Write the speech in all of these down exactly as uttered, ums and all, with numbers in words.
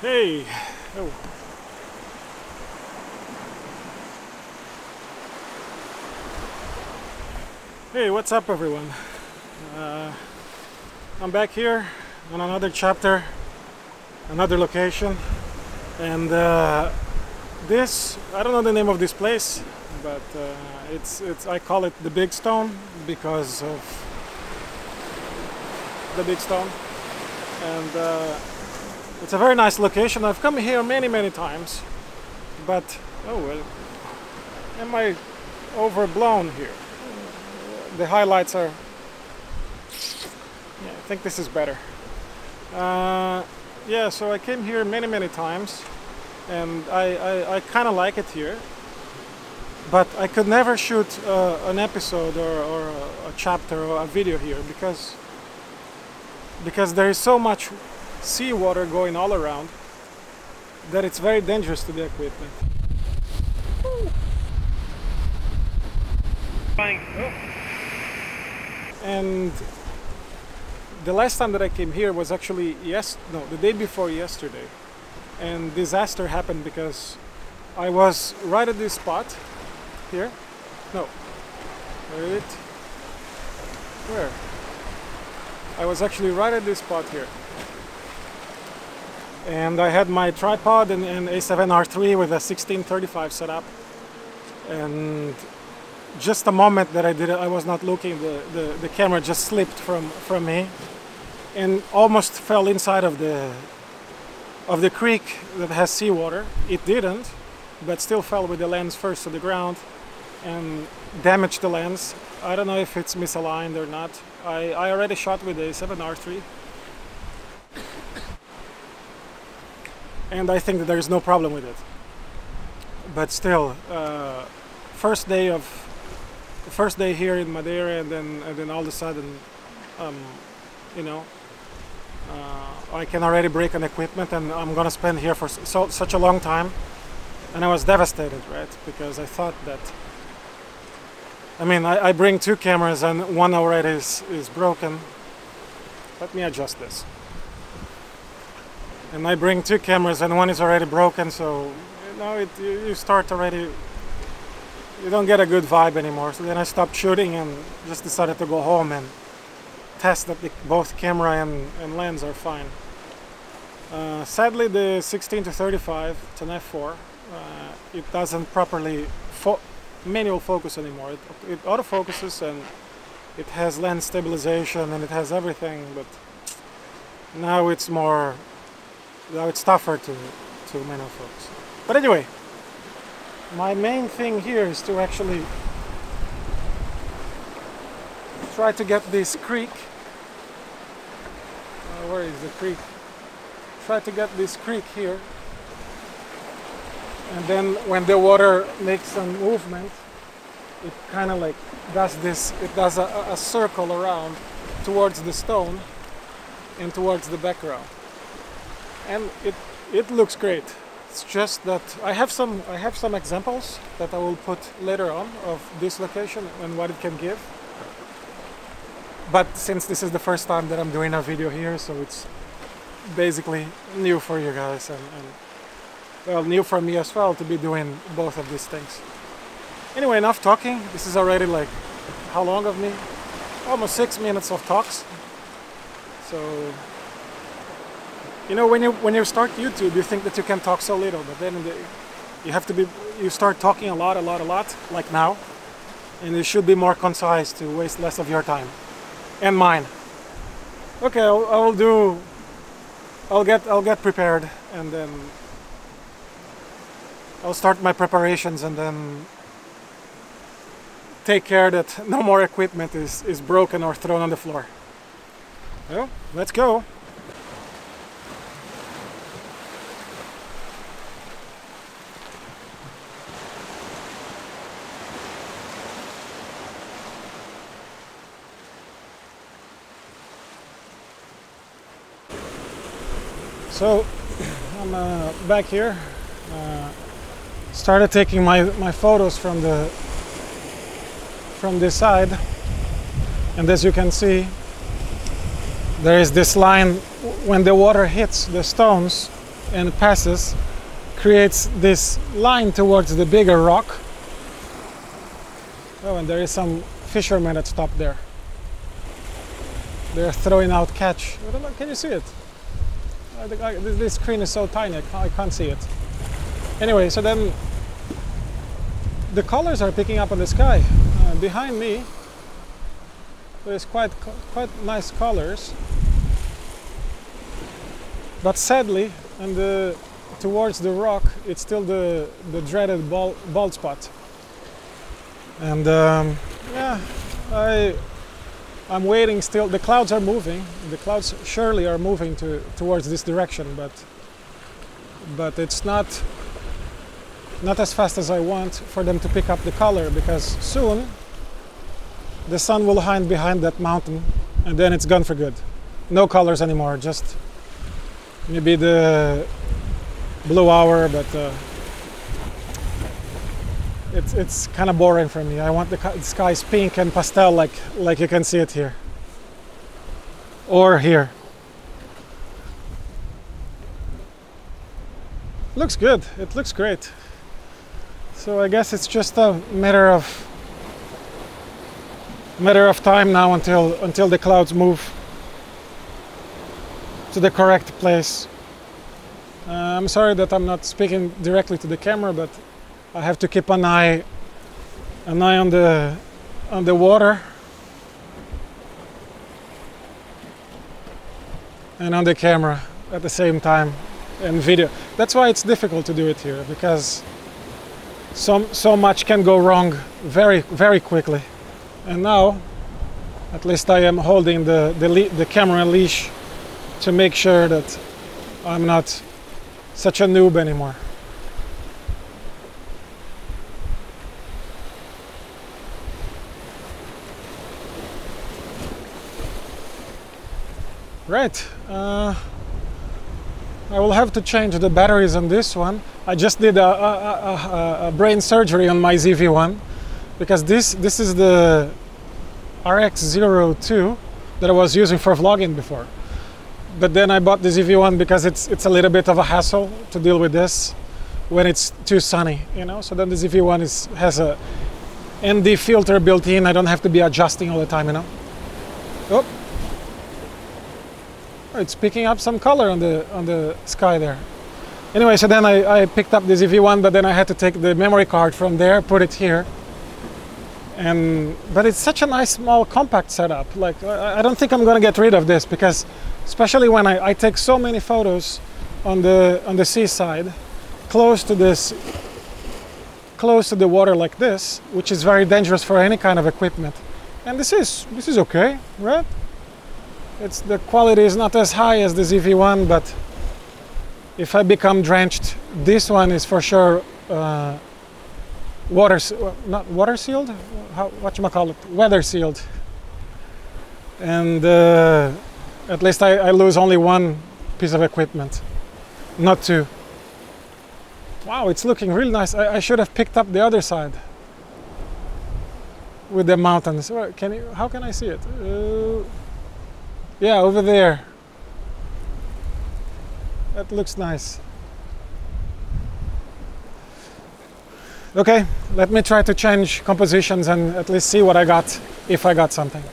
Hey! Oh. Hey, what's up everyone? Uh, I'm back here on another chapter, another location, and uh, this, I don't know the name of this place, but uh, it's, it's, I call it the Big Stone because of the Big Stone, and uh, it's a very nice location. I've come here many, many times, but oh well, am I overblown here? The highlights are, yeah, I think this is better. Uh, yeah, so I came here many, many times, and I, I, I kind of like it here, but I could never shoot uh, an episode or, or a chapter or a video here because because there is so much seawater going all around that it's very dangerous to the equipment. Ooh. And the last time that I came here was actually yes no the day before yesterday, and disaster happened because I was right at this spot here. No, where is it? Where? I was actually right at this spot here. And I had my tripod and, and A seven R three with a sixteen thirty-five setup, and just the moment that I did it, I was not looking, the, the, the camera just slipped from, from me and almost fell inside of the, of the creek that has seawater. It didn't, but still fell with the lens first to the ground and damaged the lens. I don't know if it's misaligned or not. I, I already shot with the A seven R three. And I think that there is no problem with it. But still, uh, first day of first day here in Madeira, and then and then all of a sudden, um, you know, uh, I can already break an equipment, and I'm gonna spend here for so, such a long time. And I was devastated, right? Because I thought that. I mean, I, I bring two cameras, and one already is is broken. Let me adjust this. And I bring two cameras and one is already broken, so you know, it, you start already, you don't get a good vibe anymore. So then I stopped shooting and just decided to go home and test that the, both camera and, and lens are fine. Uh, sadly, the sixteen to thirty-five ten F four, uh, it doesn't properly fo manual focus anymore. It, it autofocuses and it has lens stabilization and it has everything, but now it's more, now it's tougher to, to manual focus. But anyway, my main thing here is to actually try to get this creek. Uh, where is the creek? Try to get this creek here. And then when the water makes some movement, it kind of like does this, it does a, a circle around towards the stone and towards the background. And it, it looks great. It's just that I have some I have some examples that I will put later on of this location and what it can give. But since this is the first time that I'm doing a video here, so it's basically new for you guys and, and well, new for me as well to be doing both of these things. Anyway, enough talking. This is already like how long of me? Almost six minutes of talks. So. You know, when you when you start YouTube, you think that you can talk so little, but then the, you have to be you start talking a lot, a lot, a lot, like now, and you should be more concise to waste less of your time and mine. Okay, I'll, I'll do. I'll get I'll get prepared, and then I'll start my preparations, and then take care that no more equipment is is broken or thrown on the floor. Well, let's go. So I'm uh, back here, uh, started taking my, my photos from the from this side, and as you can see, there is this line when the water hits the stones, and passes, creates this line towards the bigger rock. Oh, and there is some fishermen at the top there. They're throwing out catch. I don't know, can you see it? I think I, this screen is so tiny, I can't, I can't see it. Anyway, so then the colors are picking up on the sky. Uh, behind me, there's quite, quite nice colors. But sadly, and the, towards the rock, it's still the, the dreaded bald, bald spot. And um, yeah, I... I'm waiting still. The clouds are moving. The clouds surely are moving to, towards this direction, but but it's not not as fast as I want for them to pick up the color, because soon the sun will hide behind that mountain, and then it's gone for good. No colors anymore. Just maybe the blue hour, but uh, It's, it's kind of boring for me. I want the, the skies pink and pastel, like, like you can see it here. Or here. Looks good. It looks great. So I guess it's just a matter of matter of time now until, until the clouds move to the correct place. Uh, I'm sorry that I'm not speaking directly to the camera, but I have to keep an eye, an eye on the, on the water and on the camera at the same time, and video. That's why it's difficult to do it here, because so, so much can go wrong very, very quickly. And now, at least I am holding the, the, le the camera leash to make sure that I'm not such a noob anymore. Right, uh, I will have to change the batteries on this one. I just did a, a, a, a brain surgery on my Z V one, because this, this is the R X zero two that I was using for vlogging before. But then I bought the Z V one because it's, it's a little bit of a hassle to deal with this when it's too sunny, you know? So then the Z V one is, has a N D filter built in. I don't have to be adjusting all the time, you know? Oh. It's picking up some color on the on the sky there. Anyway, so then I, I picked up the Z V one, but then I had to take the memory card from there, put it here. And but it's such a nice small compact setup. Like I, I don't think I'm gonna get rid of this, because especially when I, I take so many photos on the on the seaside, close to this close to the water like this, which is very dangerous for any kind of equipment. And this is this is okay, right? It's, the quality is not as high as the Z V one, but if I become drenched, this one is for sure uh, water, not water sealed, how, whatchamacallit, weather sealed. And uh, at least I, I lose only one piece of equipment, not two. Wow, it's looking really nice. I, I should have picked up the other side with the mountains. Can you, how can I see it? Uh, Yeah, over there. That looks nice. Okay, let me try to change compositions and at least see what I got, if I got something.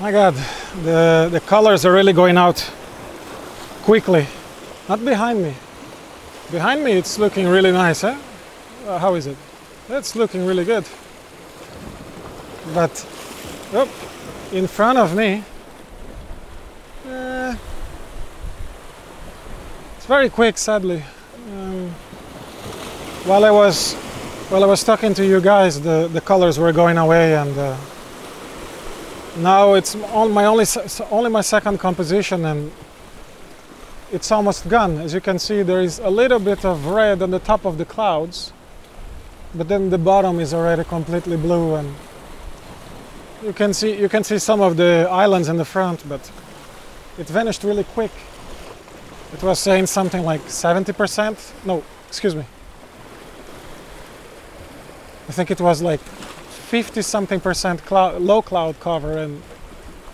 My God, the, the colors are really going out quickly. Not behind me. Behind me it's looking really nice, eh? Uh, how is it? That's looking really good. But oh, in front of me, uh, it's very quick, sadly. Um, while I was while I was talking to you guys, the the colors were going away, and uh, now it's all my only only my second composition, and it's almost gone. As you can see, there is a little bit of red on the top of the clouds, but then the bottom is already completely blue, and you can see you can see some of the islands in the front, but it vanished really quick. It was saying something like seventy percent. No, excuse me. I think it was like fifty something percent cloud, low cloud cover, and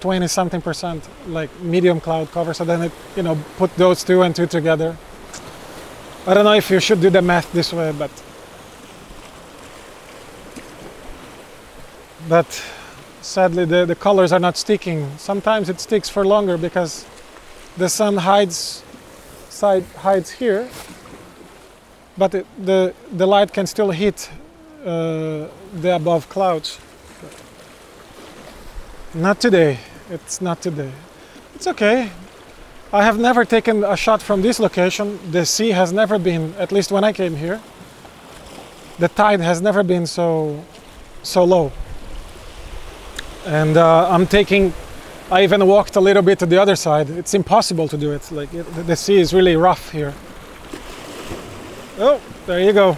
twenty something percent like medium cloud cover. So then it, you know, put those two and two together. I don't know if you should do the math this way, but But sadly, the, the colors are not sticking. Sometimes it sticks for longer because the sun hides, side, hides here, but it, the, the light can still hit uh, the above clouds. Not today, it's not today. It's okay. I have never taken a shot from this location. The sea has never been, at least when I came here, the tide has never been so, so low. And uh, I'm taking, I even walked a little bit to the other side. It's impossible to do it. Like it, the sea is really rough here. Oh, there you go.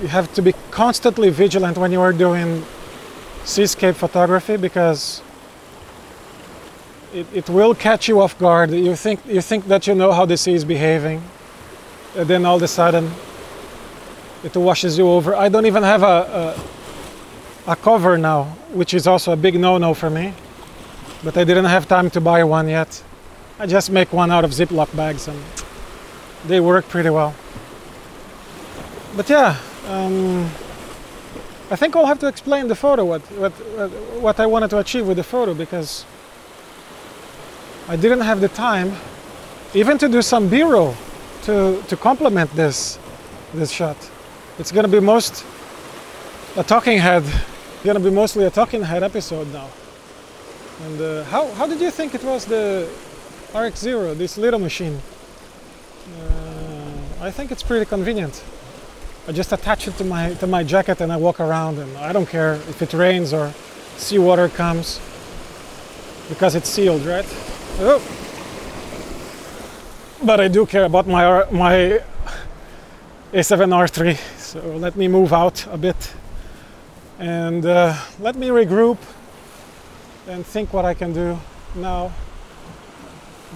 You have to be constantly vigilant when you are doing seascape photography, because It, it will catch you off guard. You think, you think that you know how the sea is behaving, and then all of a sudden it washes you over. I don't even have a, a, a cover now, which is also a big no-no for me. But I didn't have time to buy one yet. I just make one out of Ziploc bags, and they work pretty well. But yeah, um, I think I'll have to explain the photo, what, what, what I wanted to achieve with the photo, because I didn't have the time even to do some B-roll to, to complement this, this shot. It's going to be most a talking head, going to be mostly a talking head episode now. And uh, how, how did you think it was, the R X zero, this little machine? Uh, I think it's pretty convenient. I just attach it to my, to my jacket and I walk around, and I don't care if it rains or seawater comes, because it's sealed, right? Oh. But I do care about my R my A seven R three, so let me move out a bit and uh, let me regroup and think what I can do now.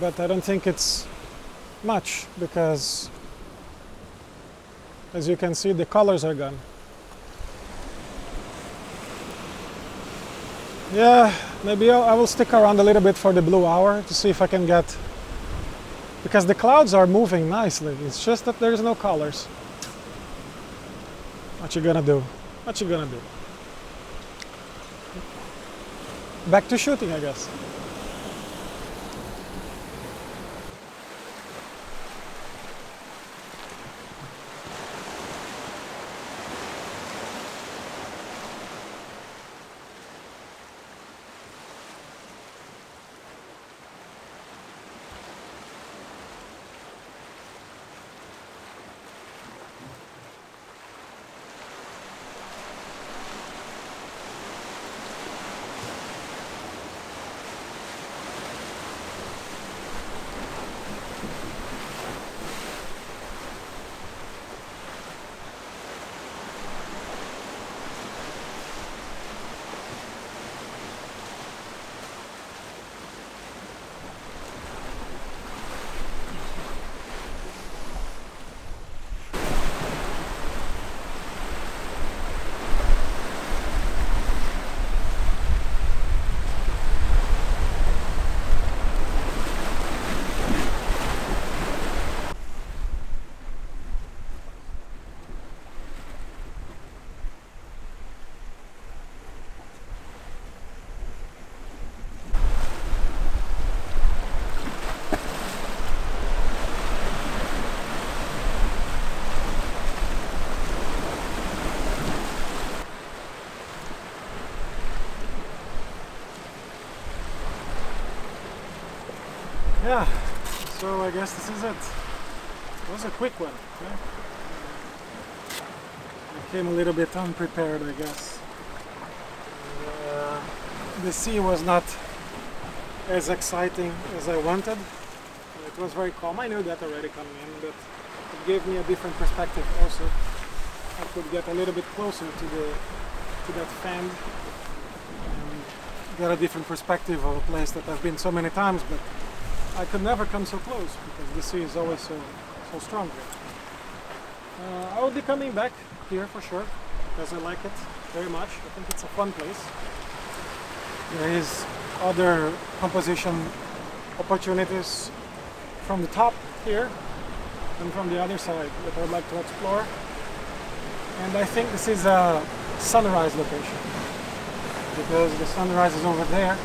But I don't think it's much, because as you can see, the colors are gone. Yeah, maybe I will stick around a little bit for the blue hour to see if I can get, because the clouds are moving nicely. It's just that there's no colors. What you gonna do? What you gonna do? Back to shooting, I guess. Yeah, so I guess this is it. It was a quick one. Okay? I came a little bit unprepared, I guess. Uh, the sea was not as exciting as I wanted. It was very calm. I knew that already coming in, but it gave me a different perspective also. I could get a little bit closer to the to that fan and get a different perspective of a place that I've been so many times, but I could never come so close because the sea is always so, so strong here. Uh, I will be coming back here for sure because I like it very much. I think it's a fun place. There is other composition opportunities from the top here and from the other side that I would like to explore. And I think this is a sunrise location because the sun rises over there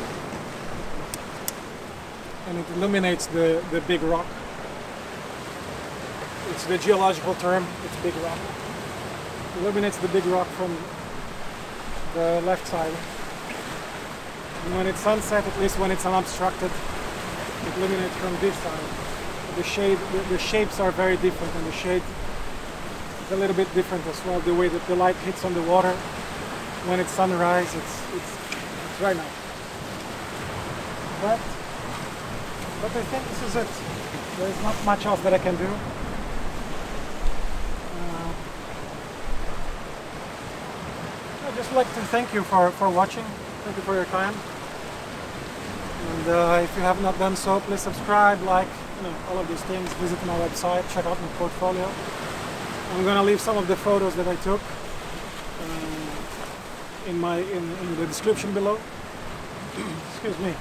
and it illuminates the, the big rock. It's the geological term, it's big rock. It illuminates the big rock from the left side. And when it's sunset, at least when it's unobstructed, it illuminates from this side. The, shade, the, the shapes are very different and the shade is a little bit different as well. The way that the light hits on the water when it's sunrise, it's, it's, it's right now. But But I think this is it. There's not much else that I can do. Uh, I'd just like to thank you for, for watching. Thank you for your time. And uh, if you have not done so, please subscribe, like, you know, all of these things. Visit my website, check out my portfolio. I'm going to leave some of the photos that I took um, in, my, in, in the description below. Excuse me.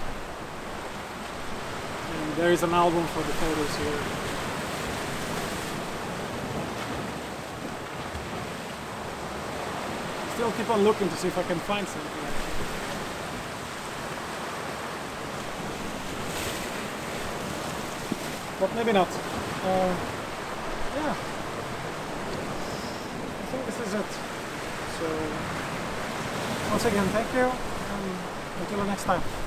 There is an album for the photos here. Still keep on looking to see if I can find something. But maybe not. Uh, yeah. I think this is it. So, once again, thank you. And until the next time.